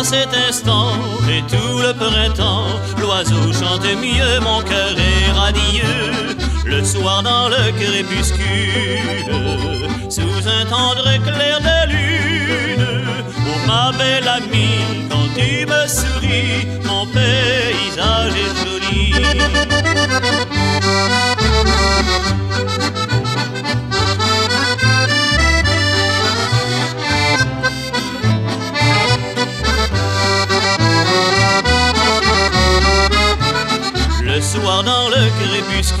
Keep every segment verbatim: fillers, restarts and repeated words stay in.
en cet instant, et tout le printemps, l'oiseau chantait mieux, mon cœur est radieux. Le soir dans le crépuscule, sous un tendre éclair de lune, oh ma belle amie, quand tu me souris, mon paysage est joli. Le soir dans le crépuscule,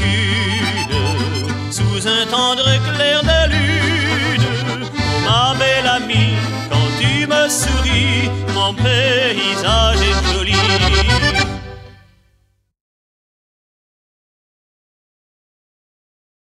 sous un tendre éclair de lune,